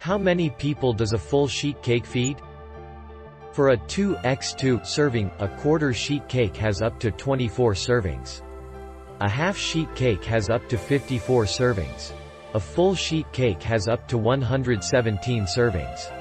How many people does a full sheet cake feed? For a 2x2 serving, a quarter sheet cake has up to 24 servings. A half sheet cake has up to 54 servings. A full sheet cake has up to 117 servings.